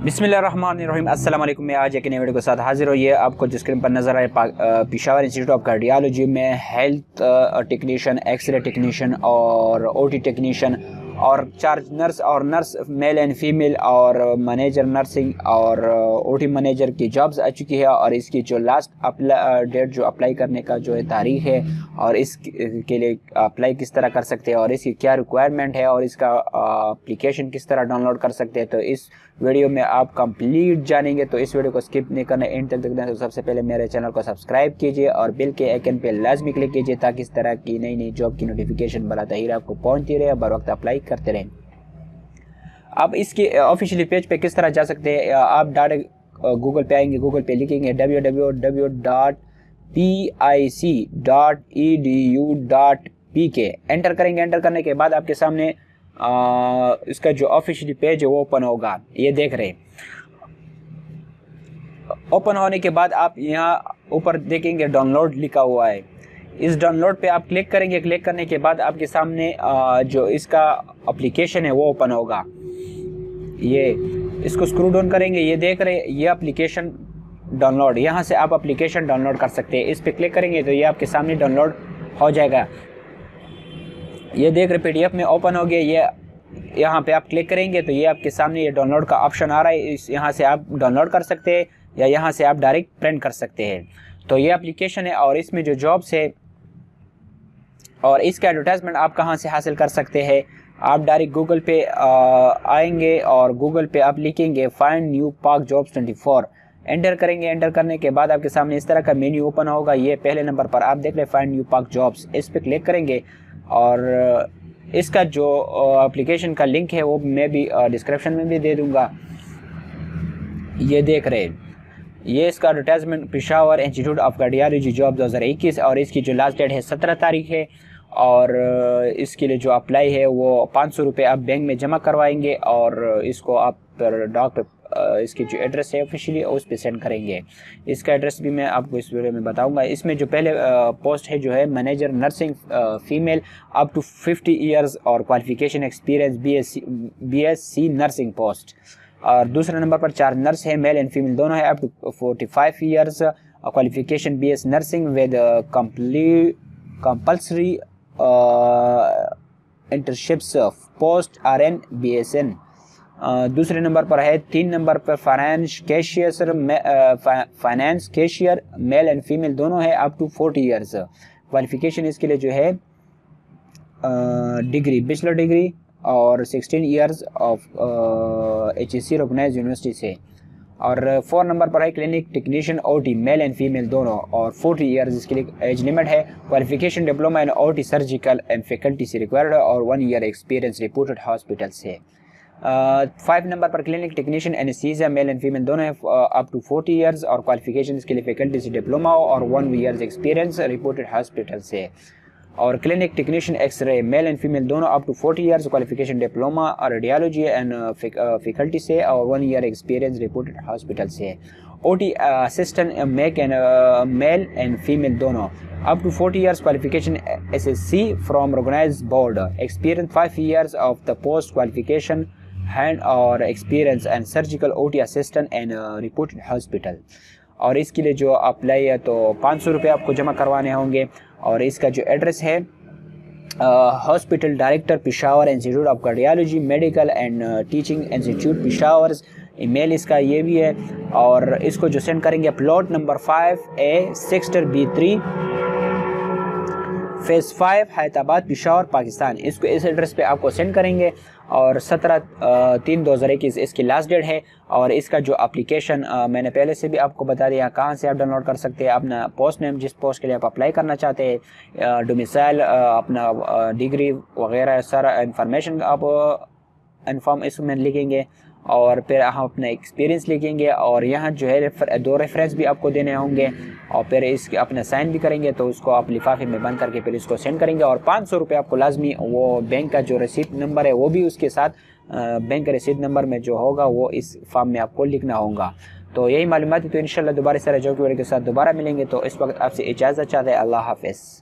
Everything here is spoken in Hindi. बिस्मिल्लाहिर्रहमानिर्रहीम अस्सलाम वालेकुम। मैं आज एक नए वीडियो के साथ हाजिर हो। ये आपको जिस स्क्रीन पर नज़र आए पेशावर इंस्टीट्यूट ऑफ कार्डियोलॉजी में हेल्थ टेक्नीशियन, एक्सरे टेक्नीशियन और ओटी टेक्नीशियन और चार्ज नर्स और नर्स मेल एंड फीमेल और मैनेजर नर्सिंग और ओटी मैनेजर की जॉब्स आ चुकी है। और इसकी जो लास्ट डेट जो अप्लाई करने का जो है तारीख है और इसके लिए अप्लाई किस तरह कर सकते हैं और इसकी क्या रिक्वायरमेंट है और इसका एप्लीकेशन किस तरह डाउनलोड कर सकते हैं, तो इस वीडियो में आप कंप्लीट जानेंगे। तो इस वीडियो को स्किप नहीं करना, एंड तक देखना। तो सबसे पहले मेरे चैनल को सब्सक्राइब कीजिए और बेल के आइकन पर लाजमी क्लिक कीजिए ताकि इस तरह की नई नई जॉब की नोटिफिकेशन बरात ही आपको पहुँचती रहे और बर वक्त अप्लाई करते रहें। आप इसके ऑफिशियल पेज पे किस तरह जा सकते हैं, आप डायरेक्ट गूगल पे आएंगे, गूगल पे लिखेंगे www.pic.edu.pk, एंटर करेंगे। एंटर करने के बाद आपके सामने इसका जो ऑफिशियल पेज है वो ओपन होगा। ये देख रहे हैं, ओपन होने के बाद आप यहाँ ऊपर देखेंगे डाउनलोड लिखा हुआ है। इस डाउनलोड पे आप क्लिक करेंगे। क्लिक करने के बाद आपके सामने जो इसका एप्लीकेशन है वो ओपन होगा। ये इसको स्क्रू डाउन करेंगे। ये देख रहे हैं, ये एप्लीकेशन डाउनलोड, यहाँ से आप एप्लीकेशन डाउनलोड कर सकते हैं। इस पे क्लिक करेंगे तो ये आपके सामने डाउनलोड हो जाएगा। ये देख रहे PDF में ओपन हो गया। ये यहाँ पर आप क्लिक करेंगे तो ये आपके सामने ये डाउनलोड का ऑप्शन आ रहा है। यहाँ से आप डाउनलोड कर सकते हैं या यहाँ से आप डायरेक्ट प्रिंट कर सकते हैं। तो ये एप्लीकेशन है और इसमें जो जॉब्स है और इसका एडवर्टाइजमेंट आप कहाँ से हासिल कर सकते हैं। आप डायरेक्ट गूगल पे आएंगे और गूगल पे आप लिखेंगे find new Pak jobs 24, enter करेंगे। एंटर करने के बाद आपके सामने इस तरह का मेन्यू ओपन होगा। ये पहले नंबर पर आप देख रहे हैं फाइंड न्यू पाक जॉब्स, इस पर क्लिक करेंगे। और इसका जो एप्लीकेशन का लिंक है वो मैं भी डिस्क्रिप्शन में भी दे दूँगा। ये देख रहे हैं, ये इसका advertisement Peshawar institute of cardiology job 2021 और इसकी जो लास्ट डेट है 17 तारीख है। और इसके लिए जो अप्लाई है वो 500 रुपये आप बैंक में जमा करवाएंगे और इसको आप डॉक पे इसकी जो एड्रेस है ऑफिशियली उस पे सेंड करेंगे। इसका एड्रेस भी मैं आपको इस वीडियो में बताऊंगा। इसमें जो पहले पोस्ट है जो है manager nursing female up to 50 years और qualification experience BSc nursing post. और दूसरे नंबर पर चार नर्स है, मेल एंड फीमेल दोनों है, up to 45 years, qualification BS nursing with compulsory internships post RN BSN। दूसरे नंबर पर है 3 नंबर पर finance cashier, male and female दोनों है, अप टू 40 ईयर्स, क्वालिफिकेशन इसके लिए जो है डिग्री बैचलर डिग्री और 16 years of HSC recognise university से। और 4 नंबर पर है clinic technician OT, male and female दोनों, और 40 ईयर्स इसके लिए एज लिमिट है। Qualification diploma in OT surgical and faculty से रिक्वायर्ड है और 1 ईयर एक्सपीरियंस रिपोर्टेड हॉस्पिटल से। 5 नंबर पर clinic technician anaesthesia, male and female दोनों है, अप टू 40 ईयर्स और क्वालिफिकेशन इसके लिए फैकल्टी से डिप्लोमा और 1 ईयर एक्सपीरियंस रिपोर्टेड हॉस्पिटल से। और clinic technician x ray, male and female दोनों, up to 40 years, qualification diploma और रेडियोलॉजी एंड फैकल्टी से और 1 ईयर एक्सपीरियंस रिपोर्टेड हॉस्पिटल से। OT assistant male and female दोनों, up to 40 years, qualification SSC from recognised board, experience 5 years of the post, qualification hand और experience and surgical OT assistant and reported hospital. और इसके लिए जो अप्लाई है तो 500 रुपये आपको जमा करवाने होंगे। और इसका जो एड्रेस है hospital director Peshawar institute of cardiology medical and teaching institute Peshawar, email इसका ये भी है। और इसको जो सेंड करेंगे plot number 5A sector B3 phase 5 Hyderabad Peshawar Pakistan, इसको इस एड्रेस पे आपको सेंड करेंगे। और 17/3/2021 इसकी लास्ट डेट है। और इसका जो एप्लीकेशन मैंने पहले से भी आपको बता दिया कहाँ से आप डाउनलोड कर सकते हैं। अपना पोस्ट नेम, जिस पोस्ट के लिए आप अप्लाई करना चाहते हैं, डोमिसाइल, अपना डिग्री वगैरह सारा इन्फॉर्मेशन आप इन्फॉर्म इसमें लिखेंगे। और फिर हम अपना एक्सपीरियंस लिखेंगे। और यहाँ जो है 2 रेफरेंस भी आपको देने होंगे। और फिर इसके अपना साइन भी करेंगे तो उसको आप लिफाफे में बंद करके फिर इसको सेंड करेंगे। और 500 रुपये आपको लाजमी वो बैंक का जो रसीद नंबर है वो भी उसके साथ बैंक का रसीद नंबर में जो होगा वो इस फॉर्म में आपको लिखना होगा। तो यही मालूमात है। तो इंशाल्लाह दोबारा सारे जॉब के साथ दोबारा मिलेंगे। तो इस वक्त आपसे इजाज़त चाहते हैं। अल्लाह हाफिज़।